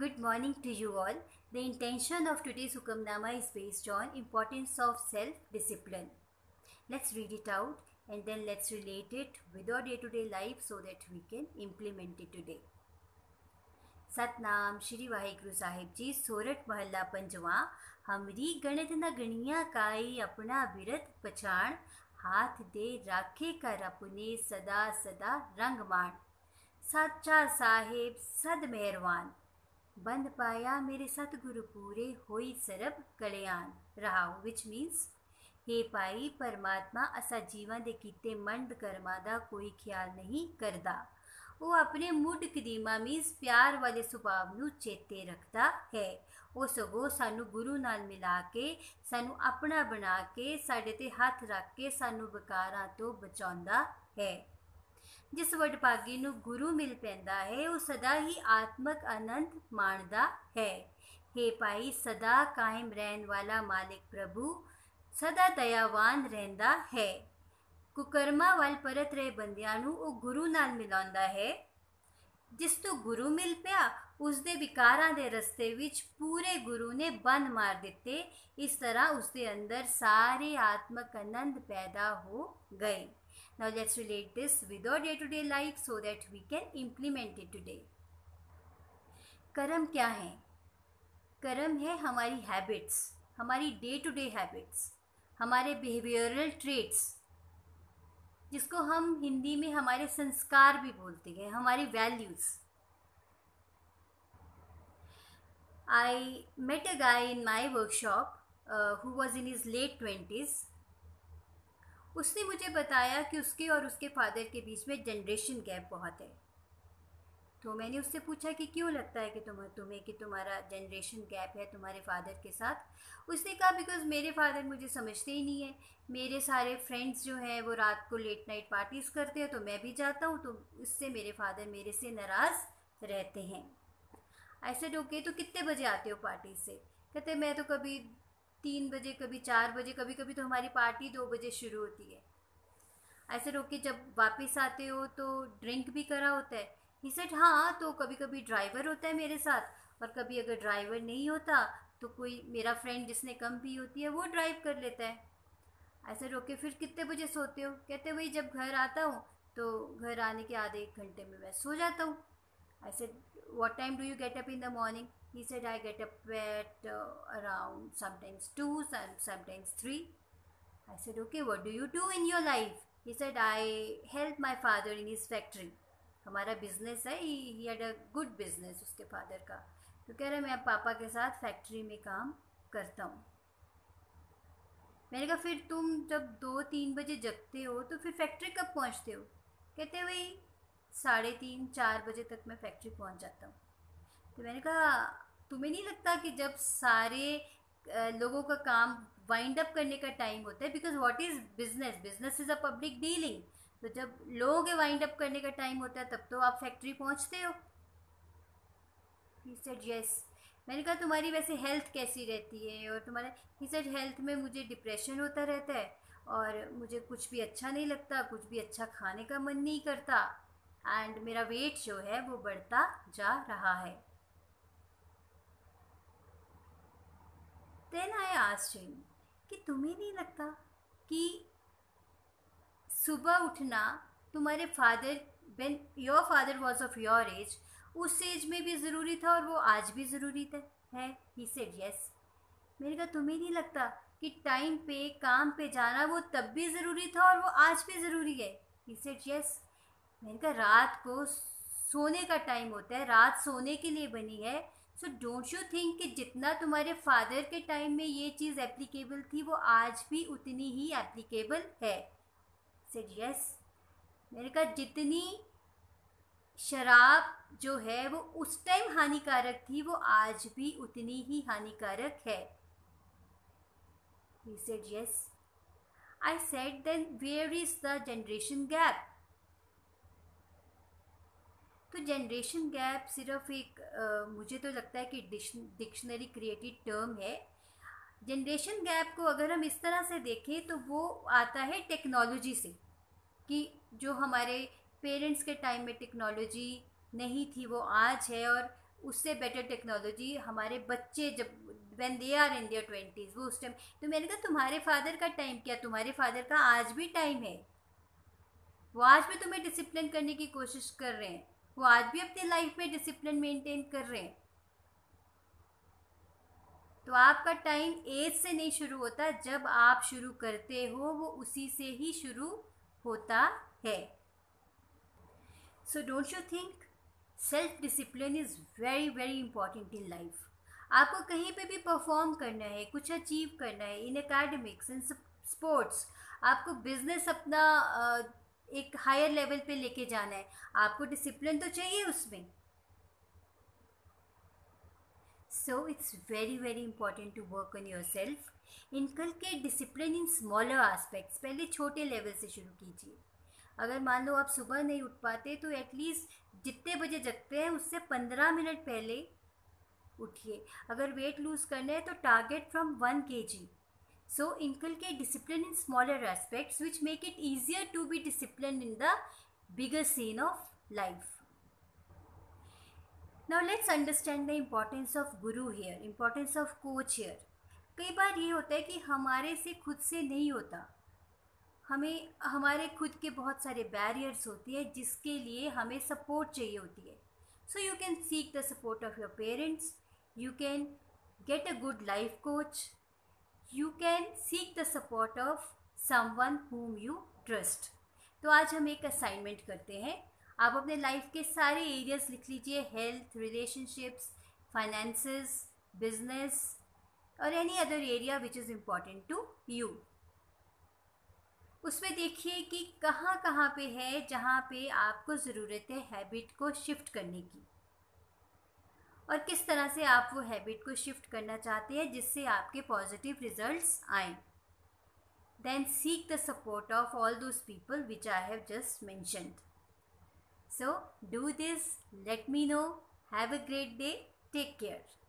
Good morning to you all. The intention of today's Hukumnama is based on importance of self-discipline. Let's read it out and then let's relate it with our day-to-day life so that we can implement it today. Satnam Shri Waheguru Sahib जी। सोरठ महला पंजवा। हमरी गणित न गणिया काई अपना विरत पछाण, हाथ दे राखे कर अपने सदा सदा रंग माण। साचा साहेब सद मेहरवान, बंद पाया मेरे सतगुरु पूरे होई सरब कल्याण। रहाओ विच मीन्स हे भाई परमात्मा असा जीवां दे कीते मंद कर्मां दा कोई ख्याल नहीं करदा। वो अपने मुड कदीमा मीन्स प्यार वाले सुभाव नू चेते रखदा है। वो सगो सानू गुरु नाल मिला के सानू अपना बना के साडे ते हाथ रख के सानू बकारां तो बचाउंदा है। जिस वडभागी नू गुरु मिल पैंदा है वो सदा ही आत्मक आनंद माणदा है। हे भाई सदा कायम रहन वाला मालिक प्रभु सदा दयावान रहंदा है। कुकर्मा वाल परत रहे बंदियां नू वो गुरु नाल मिलांदा है। जिस तो गुरु मिल पिया उसके विकारां दे रस्ते विच पूरे गुरु ने बंद मार दिते। इस तरह उसके अंदर सारे आत्मक आनंद पैदा हो गए। Now let's relate this with our day-to-day life so that we can implement it today. कर्म क्या है? कर्म है हमारी habits, हमारी day-to-day habits, हमारे behavioral traits, जिसको हम हिंदी में हमारे संस्कार भी बोलते हैं, हमारी values. I met a guy in my workshop who was in his late 20s. उसने मुझे बताया कि उसके और उसके फादर के बीच में जनरेशन गैप बहुत है। तो मैंने उससे पूछा कि क्यों लगता है कि तुम्हारा जनरेशन गैप है तुम्हारे फादर के साथ। उसने कहा बिकॉज़ मेरे फादर मुझे समझते ही नहीं है। मेरे सारे फ्रेंड्स जो हैं वो रात को लेट नाइट पार्टीज़ करते हैं तो मैं भी जाता हूँ, तो उससे मेरे फादर मेरे से नाराज़ रहते हैं। आई सेड ओके, तो कितने बजे आते हो पार्टी से? कहते मैं तो कभी 3 बजे, कभी 4 बजे, कभी कभी तो हमारी पार्टी 2 बजे शुरू होती है। आई सेड ओके, जब वापस आते हो तो ड्रिंक भी करा होता है? ही सेड हाँ, तो कभी कभी ड्राइवर होता है मेरे साथ, और कभी अगर ड्राइवर नहीं होता तो कोई मेरा फ्रेंड जिसने कम पी होती है वो ड्राइव कर लेता है। आई सेड ओके, फिर कितने बजे सोते हो? कहते वही जब घर आता हूँ तो घर आने के आधे 1 घंटे में मैं सो जाता हूँ। I said what time do you get up in the morning? He said, I get up at around sometimes 2, sometimes 3. I said, okay, what do you do in your life? He said, I help my father in his factory. हमारा business है, he had a good business उसके father का। तो कह रहे मैं पापा के साथ फैक्ट्री में काम करता हूँ। मैंने कहा फिर तुम जब 2-3 बजे जगते हो तो फिर फैक्ट्री कब पहुँचते हो? कहते वही 3:30-4 बजे तक मैं फैक्ट्री पहुँच जाता हूँ। तो मैंने कहा तुम्हें नहीं लगता कि जब सारे लोगों का काम वाइंड अप करने का टाइम होता है, because what is business, business is a public dealing, तो जब लोगों के वाइंड अप करने का टाइम होता है तब तो आप फैक्ट्री पहुंचते हो? He said yes. मैंने कहा तुम्हारी वैसे हेल्थ कैसी रहती है? और तुम्हारे ही सेड हेल्थ में मुझे डिप्रेशन होता रहता है और मुझे कुछ भी अच्छा नहीं लगता, कुछ भी अच्छा खाने का मन नहीं करता, एंड मेरा वेट जो है वो बढ़ता जा रहा है। Then I asked him कि तुम्हें नहीं लगता कि सुबह उठना तुम्हारे father when your father was of your age उस एज में भी ज़रूरी था और वो आज भी ज़रूरी है? He said yes। मैंने कहा तुम्हें नहीं लगता कि टाइम पे काम पे जाना वो तब भी ज़रूरी था और वो आज भी ज़रूरी है? He said yes। मैंने कहा रात को सोने का टाइम होता है, रात सोने के लिए बनी है, सो डोंट यू थिंक कि जितना तुम्हारे फादर के टाइम में ये चीज़ एप्लीकेबल थी वो आज भी उतनी ही एप्लीकेबल है? Said yes. मैंने कहा जितनी शराब जो है वो उस टाइम हानिकारक थी वो आज भी उतनी ही हानिकारक है? He said yes. I said then where is the generation gap? तो जनरेशन गैप सिर्फ एक मुझे तो लगता है कि डिक्शनरी क्रिएटेड टर्म है। जनरेशन गैप को अगर हम इस तरह से देखें तो वो आता है टेक्नोलॉजी से, कि जो हमारे पेरेंट्स के टाइम में टेक्नोलॉजी नहीं थी वो आज है, और उससे बेटर टेक्नोलॉजी हमारे बच्चे जब when they are in their 20s, वो उस टाइम। तो मैंने कहा तुम्हारे फादर का टाइम क्या, तुम्हारे फादर का आज भी टाइम है, वो आज भी तुम्हें डिसिप्लिन करने की कोशिश कर रहे हैं, वो आज भी अपनी लाइफ में डिसिप्लिन मेंटेन कर रहे हैं। तो आपका टाइम एज से नहीं शुरू होता, जब आप शुरू करते हो वो उसी से ही शुरू होता है। So don't you think self discipline is very very important in life. आपको कहीं पे भी परफॉर्म करना है, कुछ अचीव करना है, इन एकेडमिक्स, इन स्पोर्ट्स, आपको बिजनेस अपना एक हायर लेवल पे लेके जाना है, आपको डिसिप्लिन तो चाहिए उसमें। So it's very very important to work on yourself. Inculcate discipline in smaller aspects, पहले छोटे लेवल से शुरू कीजिए। अगर मान लो आप सुबह नहीं उठ पाते तो एटलीस्ट जितने बजे जगते हैं उससे 15 मिनट पहले उठिए। अगर वेट लूज़ करना है तो target from 1 kg। So inculcate discipline in smaller aspects which make it easier to be discipline in the bigger scene of life. Now let's understand the importance of guru here, importance of coach here. कई बार ये होता है कि हमारे से खुद से नहीं होता, हमें हमारे खुद के बहुत सारे बैरियर्स होती है जिसके लिए हमें सपोर्ट चाहिए होती है। So you can seek the support of your parents, you can get a good life coach, you can seek the support of someone whom you trust. तो आज हम एक असाइनमेंट करते हैं, आप अपने लाइफ के सारे एरियाज़ लिख लीजिए, हेल्थ, रिलेशनशिप्स, फाइनेंसेस, बिजनेस और any other area which is important to you. उसमें देखिए कि कहाँ कहाँ पे है जहाँ पे आपको ज़रूरत है हैबिट को शिफ्ट करने की, और किस तरह से आप वो हैबिट को शिफ्ट करना चाहते हैं जिससे आपके पॉजिटिव रिजल्ट्स आएं। Then seek the support of all those people which I have just mentioned. So do this, let me know, have a great day, take care.